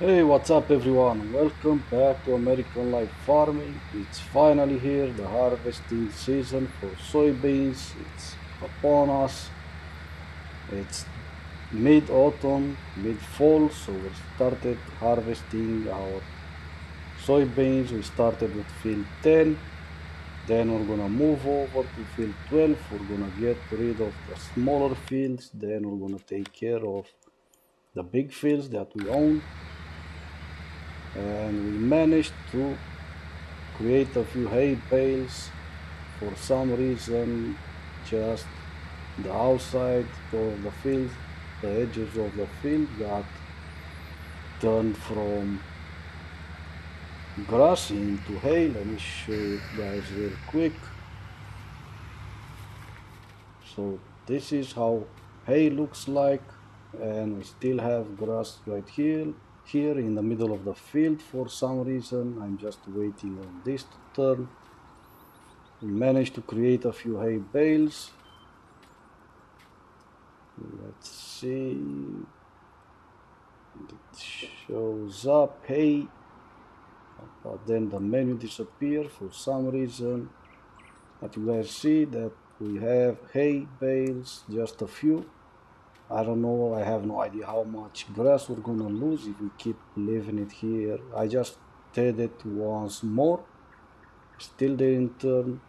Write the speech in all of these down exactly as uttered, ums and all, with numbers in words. Hey, what's up everyone? Welcome back to American Life Farming. It's finally here, the harvesting season for soybeans. It's upon us. It's mid-autumn, mid-fall, so we started harvesting our soybeans. We started with field ten, then we're gonna move over to field twelve. We're gonna get rid of the smaller fields, then we're gonna take care of the big fields that we own. And we managed to create a few hay bales. For some reason, just the outside of the field, the edges of the field got turned from grass into hay. Let me show you guys real quick. So this is how hay looks like, and we still have grass right here. Here in the middle of the field, for some reason, I'm just waiting on this to turn. We managed to create a few hay bales. Let's see. It shows up hay, but then the menu disappeared for some reason. But you guys see that we have hay bales, just a few. I don't know, I have no idea how much grass we're gonna lose if we keep leaving it here. I just did it once more, still didn't turn.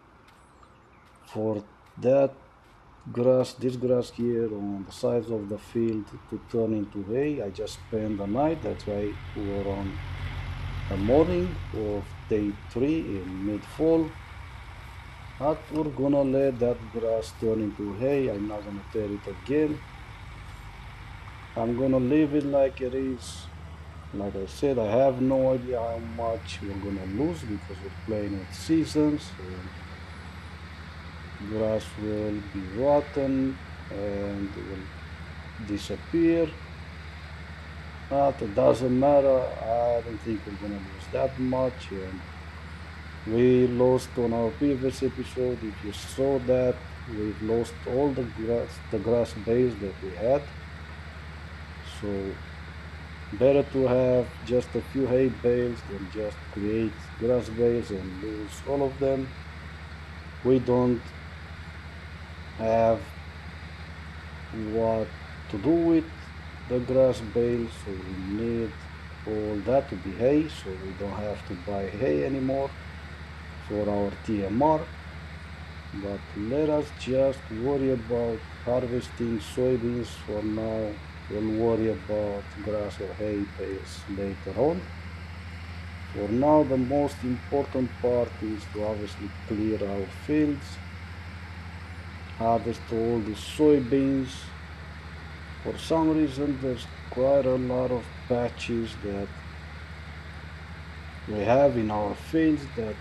For that grass, this grass here on the sides of the field to turn into hay, I just spent the night. That's why we were on the morning of day three in mid-fall. But we're gonna let that grass turn into hay. I'm not gonna tear it again. I'm gonna leave it like it is. Like I said, I have no idea how much we're gonna lose because we're playing with seasons. So grass will be rotten and will disappear. But it doesn't matter. I don't think we're gonna lose that much. And we lost on our previous episode. If you saw that, we've lost all the grass, the grass base that we had. So better to have just a few hay bales than just create grass bales and lose all of them. We don't have what to do with the grass bales, so we need all that to be hay, so we don't have to buy hay anymore for our T M R. But let us just worry about harvesting soybeans for now. We'll worry about grass or hay bales later on. For now, the most important part is to obviously clear our fields, harvest all the soybeans. For some reason, there's quite a lot of patches that we have in our fields that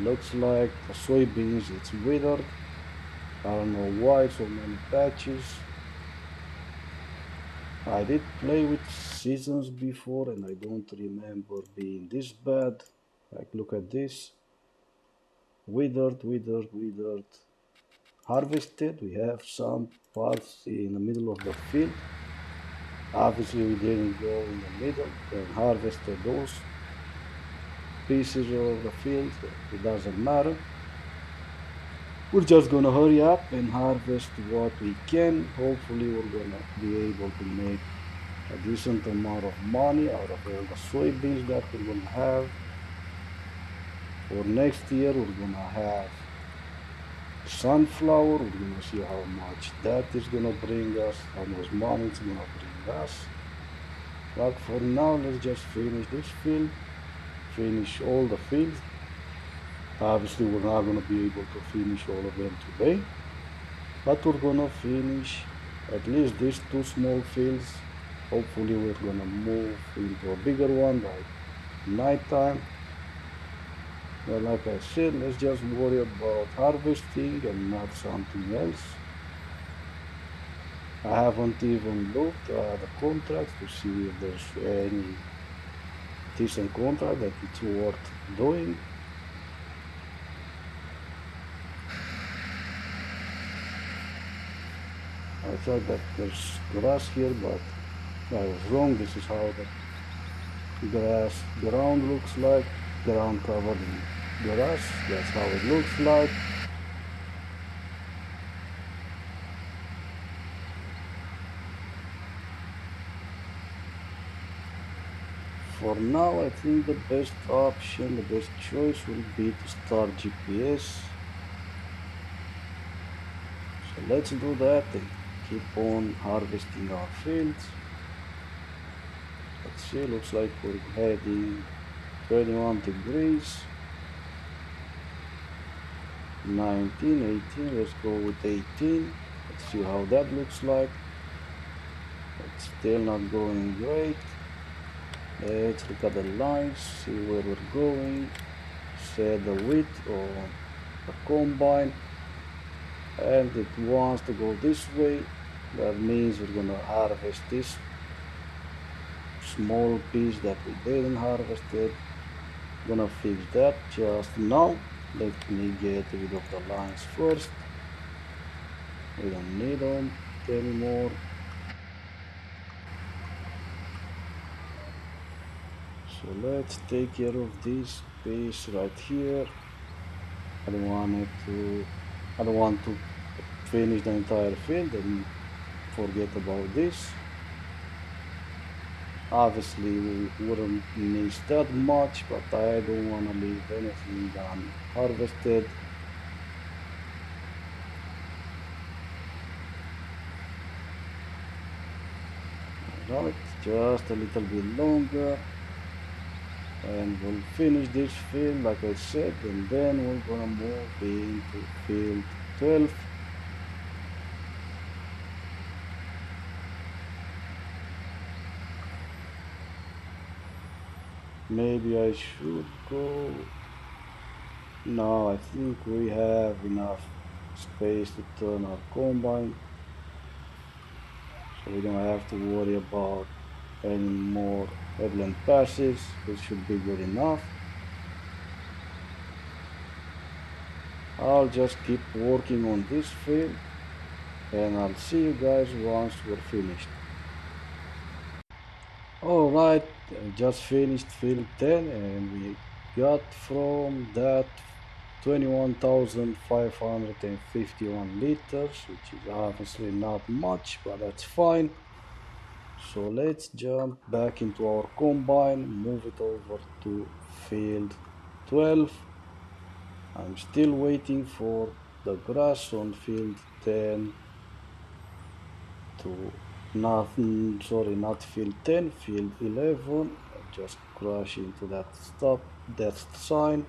looks like the soybeans, it's withered. I don't know why so many patches. I did play with seasons before and I don't remember being this bad. Like, look at this. Withered, withered, withered. Harvested. We have some parts in the middle of the field. Obviously we didn't go in the middle and harvested those pieces of the field. It doesn't matter. We're just gonna hurry up and harvest what we can. Hopefully we're gonna be able to make a decent amount of money out of all the soybeans that we're gonna have. For next year we're gonna have sunflower. We're gonna see how much that is gonna bring us, how much money it's gonna bring us. But for now, let's just finish this field, finish all the fields. Obviously we're not going to be able to finish all of them today, but we're going to finish at least these two small fields. Hopefully we're going to move into a bigger one by night time. But like I said, let's just worry about harvesting and not something else. I haven't even looked at the contracts to see if there's any decent contract that it's worth doing. I thought that there's grass here, but I was wrong. This is how the grass ground looks like. Ground covered in grass, that's how it looks like. For now, I think the best option, the best choice will be to start G P S. So let's do that and keep on harvesting our fields. Let's see, looks like we're heading thirty-one degrees. nineteen, eighteen, let's go with eighteen. Let's see how that looks like. It's still not going great. Let's look at the lines, see where we're going, set the width or the combine, and it wants to go this way. That means we're gonna harvest this small piece that we didn't harvest it. Gonna fix that just now. Let me get rid of the lines first. We don't need them anymore. So let's take care of this piece right here. I don't want it to, I don't want to finish the entire field and forget about this. Obviously we wouldn't miss that much, but I don't want to leave anything unharvested. Alright, just a little bit longer. And we'll finish this field, like I said, and then we're gonna move into field twelve. Maybe I should go... No, I think we have enough space to turn our combine. So we don't have to worry about any more headland passives. This should be good enough. I'll just keep working on this field and I'll see you guys once we're finished. Alright, I just finished field ten and we got from that twenty-one thousand five hundred fifty-one liters, which is obviously not much, but that's fine. So let's jump back into our combine, move it over to field twelve. I'm still waiting for the grass on field ten to not, sorry, not field ten, field eleven. I just crash into that stop, that sign.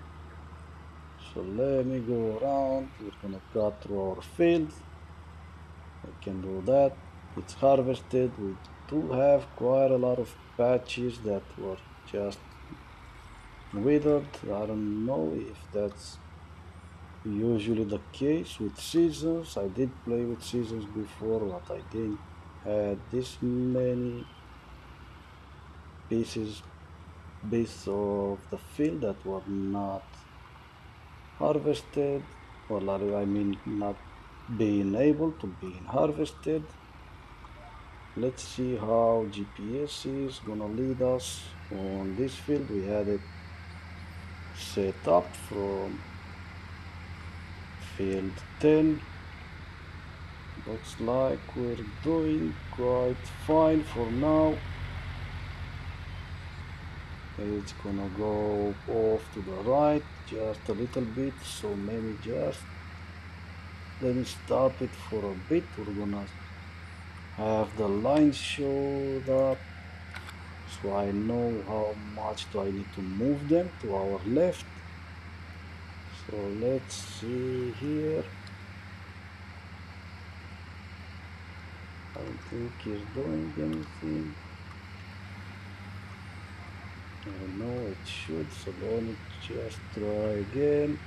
So let me go around. We're gonna cut through our field. I can do that. It's harvested. We do have quite a lot of patches that were just withered. I don't know if that's usually the case with seasons. I did play with seasons before, but I didn't have this many pieces bits of the field that were not harvested, or I mean not being able to be harvested. Let's see how G P S is gonna lead us on this field. We had it set up from field ten. Looks like we're doing quite fine for now. It's gonna go off to the right just a little bit, so maybe just let me stop it for a bit. We're gonna have the lines showed up, so I know how much do I need to move them to our left. So let's see here. I don't think he's doing anything. I don't know, it should, so let me just try again.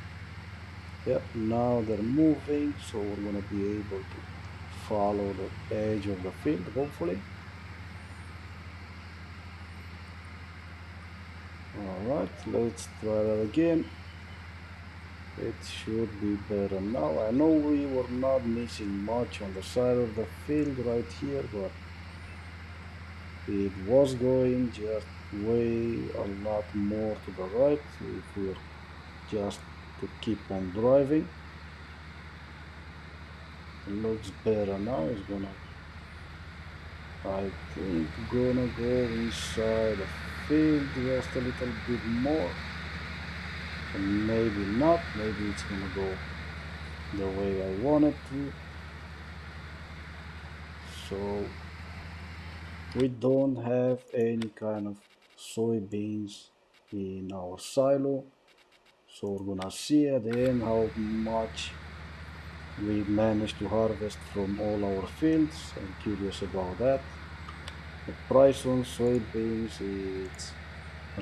Yep, now they're moving, so we're gonna be able to follow the edge of the field, hopefully. Alright, let's try that again. It should be better now. I know we were not missing much on the side of the field right here, but it was going just way a lot more to the right if we just to keep on driving. It looks better now. It's gonna, I think, gonna go inside the field just a little bit more, and maybe not, maybe it's gonna go the way I want it to. So we don't have any kind of soybeans in our silo, so we're gonna see at the end how much we managed to harvest from all our fields. I'm curious about that. The price on soybeans is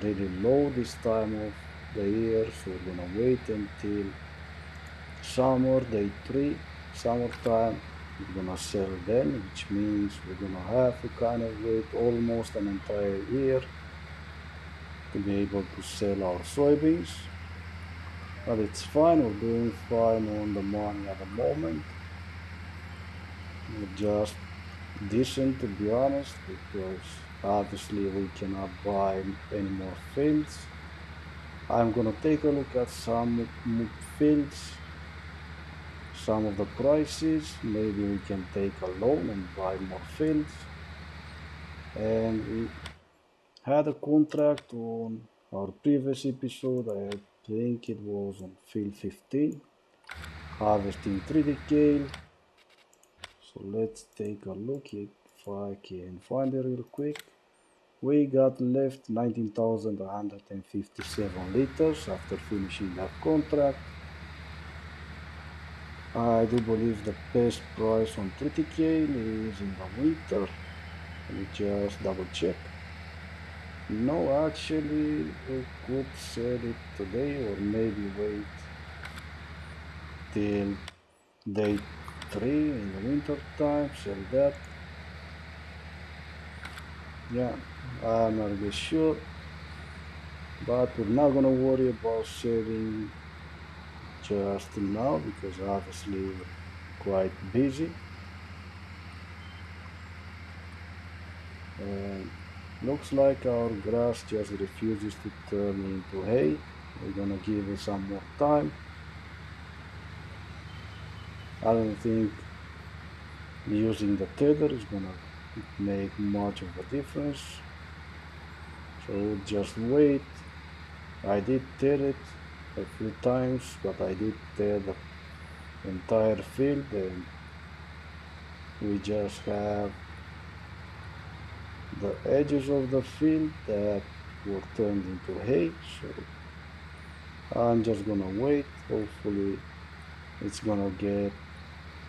really low this time of the year, so we're gonna wait until summer, day three, summertime. We're gonna sell then, which means we're gonna have to kind of wait almost an entire year to be able to sell our soybeans. But it's fine, we're doing fine on the money at the moment. We're just decent, to be honest, because obviously we cannot buy any more fields. I'm gonna take a look at some fields, some of the prices. Maybe we can take a loan and buy more fields. And we had a contract on our previous episode, I think it was on field fifteen, harvesting three D kale. So let's take a look if I can find it real quick. We got left nineteen thousand one hundred fifty-seven liters after finishing that contract. I do believe the best price on three D kale is in the winter. Let me just double check. No, actually we could sell it today, or maybe wait till day three in the winter time, sell that. Yeah, I'm not really sure, but we're not gonna worry about selling just now because obviously we're quite busy. And looks like our grass just refuses to turn into hay. We're gonna give it some more time. I don't think using the tether is gonna make much of a difference, so we'll just wait. I did tether it a few times, but I did tear the entire field, and we just have the edges of the field that were turned into hay. So I'm just gonna wait. Hopefully it's gonna get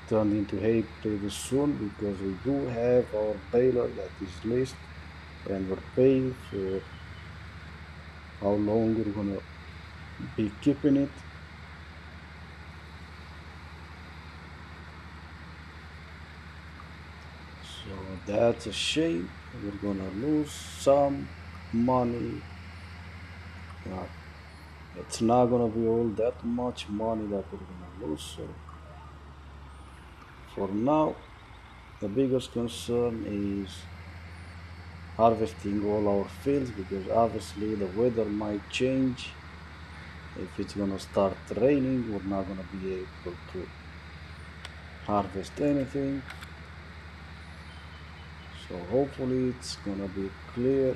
turned into hay pretty soon, because we do have our baler that is leased, and we're paying for how long we're gonna be keeping it. So that's a shame. We're gonna lose some money. Uh, it's not gonna be all that much money that we're gonna lose. So for now, the biggest concern is harvesting all our fields, because obviously the weather might change. If it's gonna start raining, we're not gonna be able to harvest anything. So hopefully it's gonna be clear,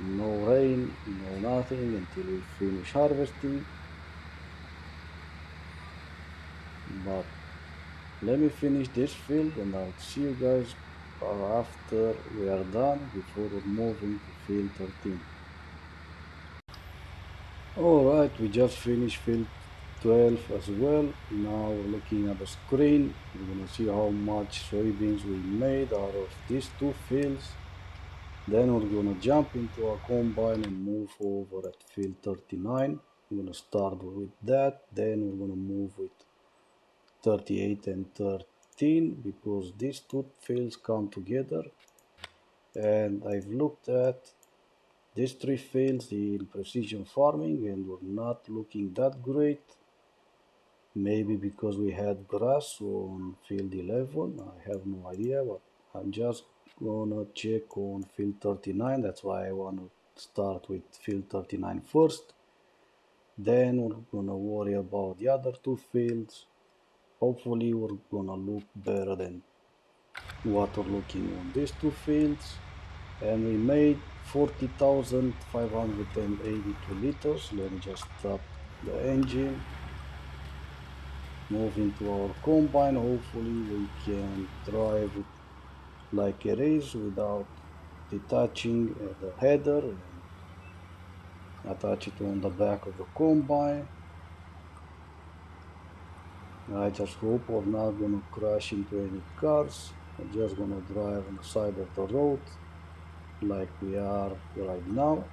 no rain, no nothing until we finish harvesting. But let me finish this field and I'll see you guys after we are done, before we're moving to field thirteen. Alright, we just finished field twelve as well. Now we're looking at the screen. We're gonna see how much soybeans we made out of these two fields. Then we're gonna jump into our combine and move over at field thirty-nine. We're gonna start with that, then we're gonna move with thirty-eight and thirteen, because these two fields come together. And I've looked at these three fields in precision farming and were not looking that great. Maybe because we had grass on field eleven, I have no idea, but I'm just gonna check on field thirty-nine. That's why I want to start with field thirty-nine first. Then we're gonna worry about the other two fields. Hopefully we're gonna look better than what we're looking on these two fields. And we made forty thousand five hundred eighty-two liters. Let me just stop the engine, move into our combine. Hopefully we can drive it like it is without detaching the header and attach it on the back of the combine. I just hope we're not gonna crash into any cars. I'm just gonna drive on the side of the road like we are right now.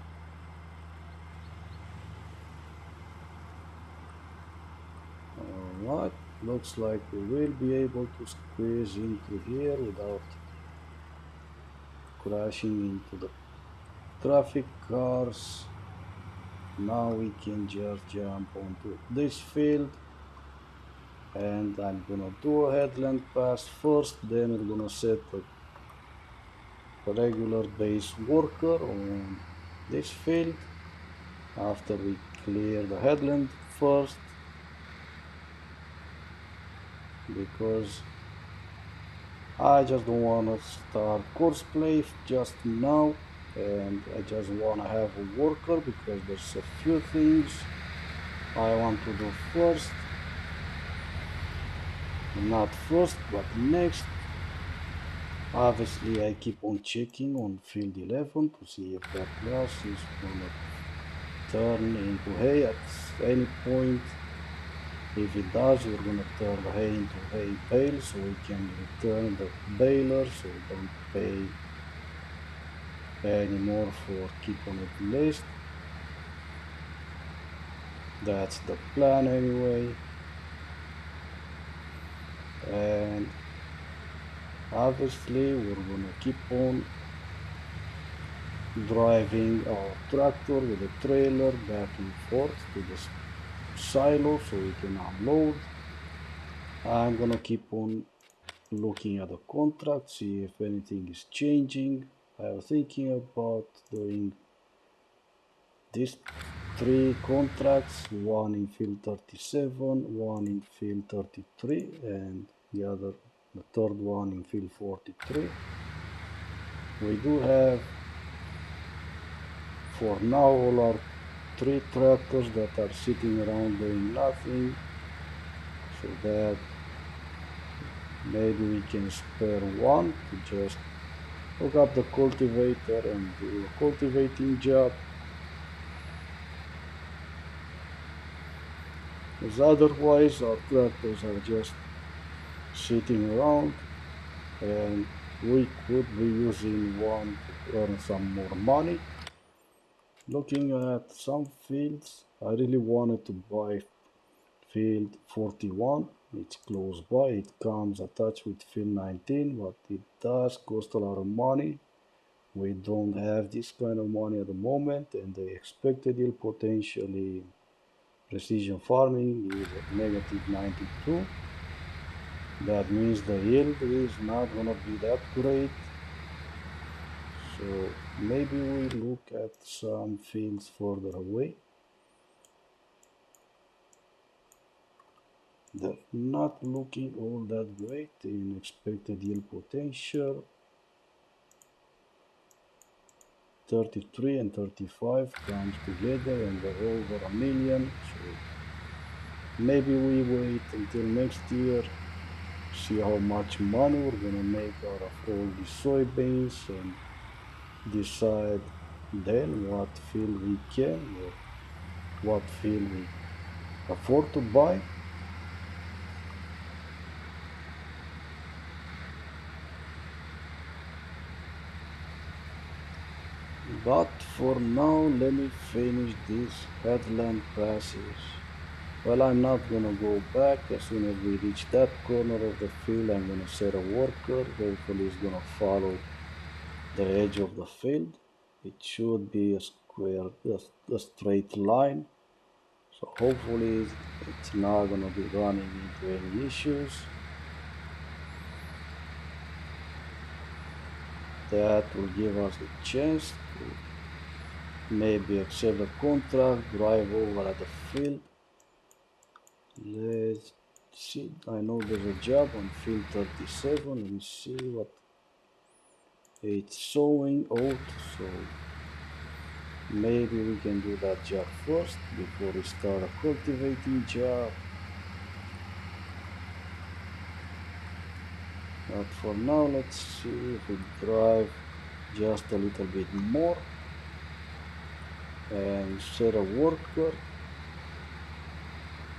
Alright, looks like we will be able to squeeze into here without crashing into the traffic cars. Now we can just jump onto this field, and I'm gonna do a headland pass first. Then we're gonna set a regular base worker on this field after we clear the headland first, because I just don't want to start course play just now, and I just want to have a worker because there's a few things I want to do first. Not first, but next. Obviously I keep on checking on field eleven to see if that grass is gonna turn into hay at any point. If it does, we're gonna turn the hay into hay bale, so we can return the baler, so we don't pay anymore for keep on it list. That's the plan anyway. And obviously we're gonna keep on driving our tractor with the trailer back and forth to the silo so we can unload. I'm gonna keep on looking at the contract, see if anything is changing. I was thinking about doing these three contracts, one in field thirty-seven, one in field thirty-three, and the other, the third one in field forty-three. We do have for now all our three tractors that are sitting around doing nothing, so that maybe we can spare one to just hook up the cultivator and do a cultivating job. Because otherwise our tractors are just sitting around, and we could be using one to earn some more money. Looking at some fields, I really wanted to buy field forty-one. It's close by, it comes attached with field nineteen, but it does cost a lot of money. We don't have this kind of money at the moment, and the expected yield potentially precision farming is at negative ninety-two. That means the yield is not gonna be that great. So maybe we look at some fields further away. They're not looking all that great in expected yield potential. thirty-three and thirty-five comes together and they're over a million. So maybe we wait until next year, see how much money we're gonna make out of all the soybeans, and decide then what field we can or what field we afford to buy. But for now, let me finish these headland passes. Well, I'm not gonna go back. As soon as we reach that corner of the field, I'm gonna set a worker. Hopefully it's gonna follow the edge of the field. It should be a square, a, a straight line. So hopefully it's not gonna be running into any issues. that will give us a chance to maybe accept a contract, drive over at the field. Let's see, I know there's a job on field thirty-seven. Let me see what it's sowing out, so maybe we can do that job first before we start a cultivating job. But for now, let's see if we drive just a little bit more and set a worker.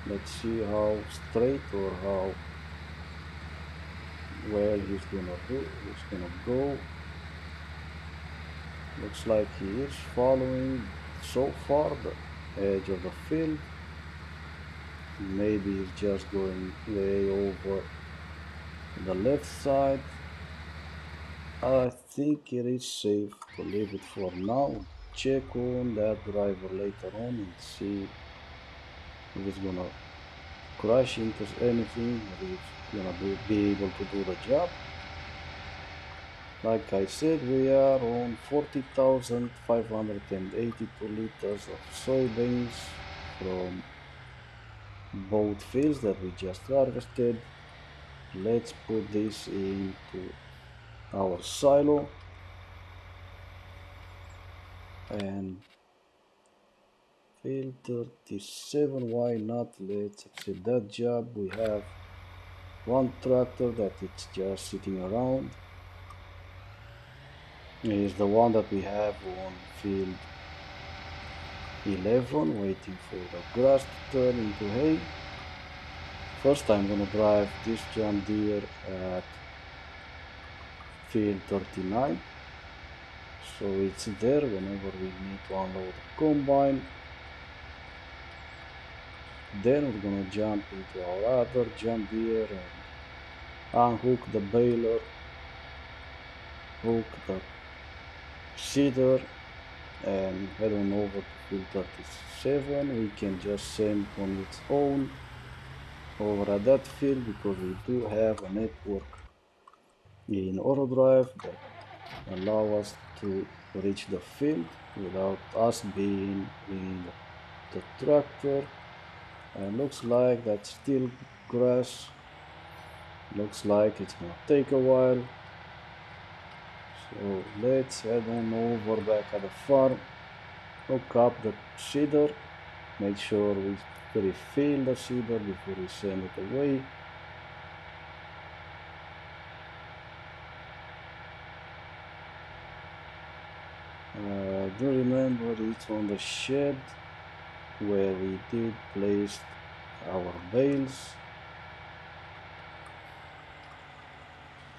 Let's see how straight or how well he's gonna do, he's gonna go. Looks like he is following so far the edge of the field. Maybe he's just going way over the left side. I think it is safe to leave it for now. Check on that driver later on and see if it's gonna crash into anything, if it's gonna do, be able to do the job. Like I said, we are on forty thousand five hundred eighty-two liters of soybeans from both fields that we just harvested. Let's put this into our silo and field thirty-seven, why not? Let's accept that job. We have one tractor that it's just sitting around. It is the one that we have on field eleven, waiting for the grass to turn into hay. First, I'm gonna drive this John Deere at field thirty-nine, so it's there whenever we need to unload the combine. Then we're gonna jump into our other John Deere and unhook the baler, hook the seeder, and head on over to field thirty-seven. We can just send on its own over at that field because we do have a network in AutoDrive that allow us to reach the field without us being in the tractor. And looks like that's still grass. Looks like it's gonna take a while. So let's head on over back at the farm, hook up the seeder, make sure we refill the seeder before we send it away. Uh, do remember it's on the shed where we did place our bales,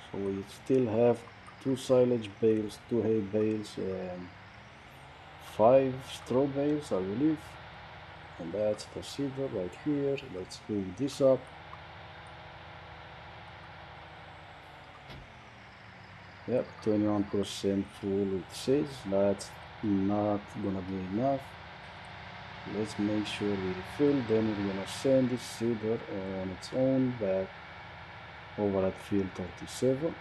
so we still have two silage bales, two hay bales, and five straw bales, I believe. And that's the seeder right here. Let's clean this up. Yep, twenty-one percent full it says. That's not gonna be enough. Let's make sure we refill. Then we're gonna send this seeder on its own back over at field thirty-seven.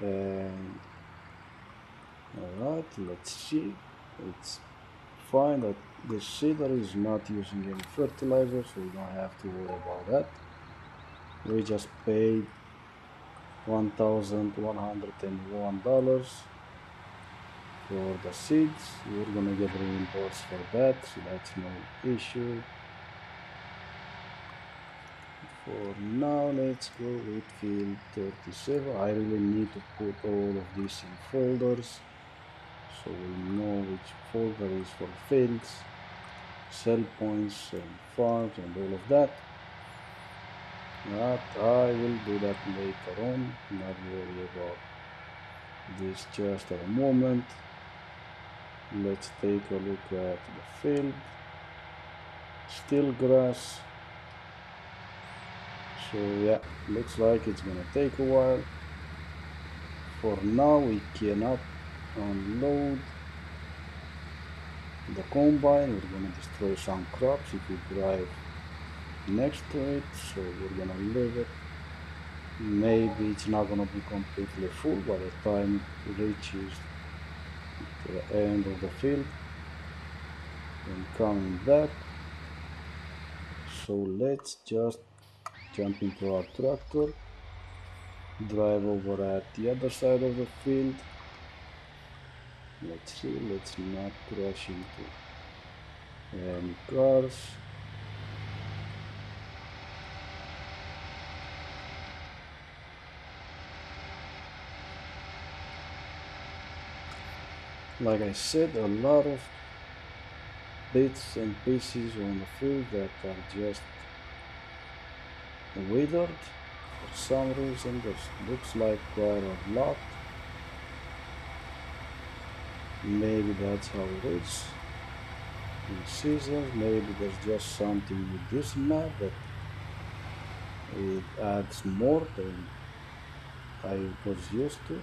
And alright, let's see, it's fine that the seeder is not using any fertilizer, so we don't have to worry about that. We just paid one thousand one hundred one dollars for the seeds. We're gonna get reimbursed for that, so that's no issue. For now, let's go with field thirty-seven. I really need to put all of this in folders so we know which folder is for fields, cell points, and farms, and all of that. But I will do that later on, not worry about this just at the moment. Let's take a look at the field. Still grass. So yeah, looks like it's gonna take a while. For now we cannot unload the combine. We're gonna destroy some crops if we drive next to it, so we're gonna leave it. Maybe it's not gonna be completely full by the time it reaches the end of the field, and coming back. So let's just jump into our tractor, drive over at the other side of the field. Let's see, let's not crash into any cars. Like I said, a lot of bits and pieces on the field that are just withered. For some reason, this looks like quite a lot. Maybe that's how it is in seasons. Maybe there's just something with this map that it adds more than I was used to.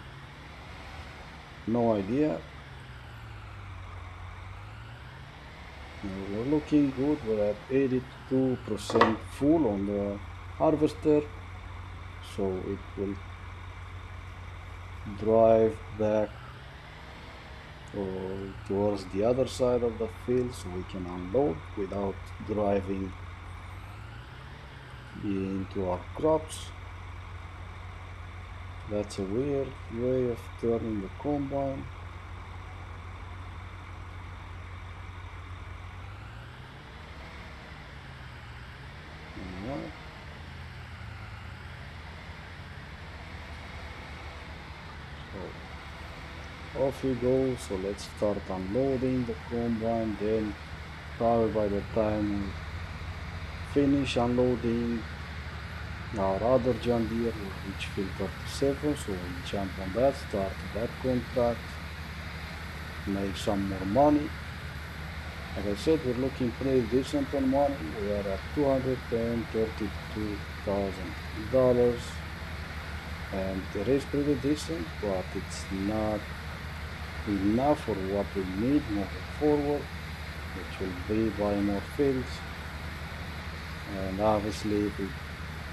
No idea. Now we're looking good. We're at eighty-two percent full on the harvester, so it will drive back or towards the other side of the field so we can unload without driving into our crops. That's a weird way of turning the combine. Alright. So off we go. So let's start unloading the combine, then probably by the time we finish unloading our other John Deere will reach field thirty-seven, so we'll jump on that, start that contract, make some more money. As I said, we're looking pretty decent on money. We are at two hundred thirty-two thousand dollars, and it is pretty decent, but it's not enough for what we need moving forward, which will be buying more fields. And obviously if we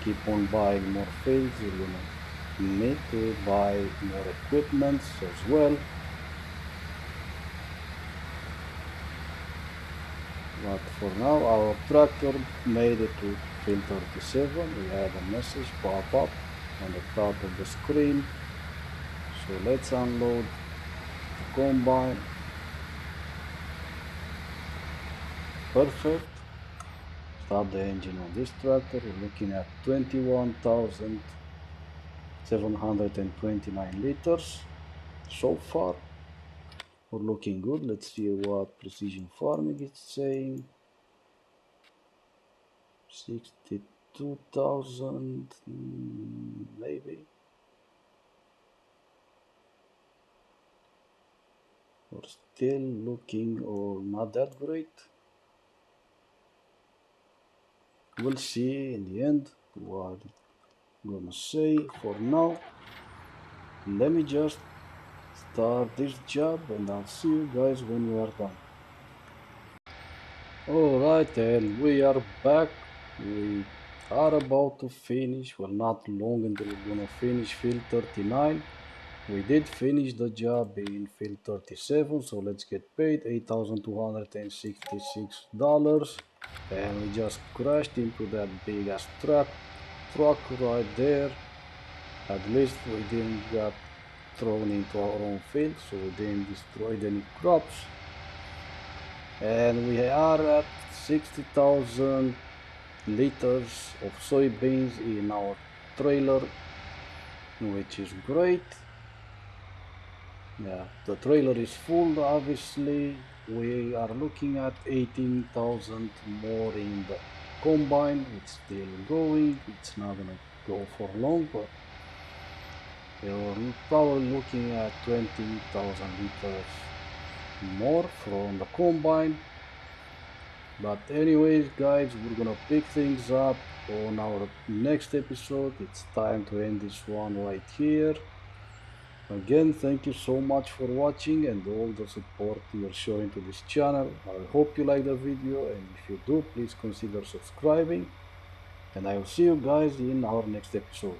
keep on buying more fields, we're gonna need to buy more equipment as well. But for now, our tractor made it to field thirty-seven. We had a message pop up on the top of the screen, so let's unload combine. Perfect. Start the engine on this tractor. We're looking at twenty-one thousand seven hundred twenty-nine liters so far. We're looking good. Let's see what Precision Farming is saying. sixty-two thousand maybe, or still looking or not that great. We'll see in the end what I'm gonna say. For now, let me just start this job and I'll see you guys when we are done. Alright, and we are back. We are about to finish. Well, not long until we're gonna finish field thirty-nine. We did finish the job in field thirty-seven, so let's get paid eight thousand two hundred sixty-six dollars, and we just crashed into that big ass truck truck right there. At least we didn't get thrown into our own field, so we didn't destroy any crops. And we are at sixty thousand liters of soybeans in our trailer, which is great. Yeah, the trailer is full. Obviously, we are looking at eighteen thousand more in the combine. It's still going. It's not gonna go for long, but we're probably looking at twenty thousand liters more from the combine. But anyways, guys, we're gonna pick things up on our next episode. It's time to end this one right here. Again, thank you so much for watching and all the support you're showing to this channel. I hope you like the video, and if you do, please consider subscribing. and I will see you guys in our next episode.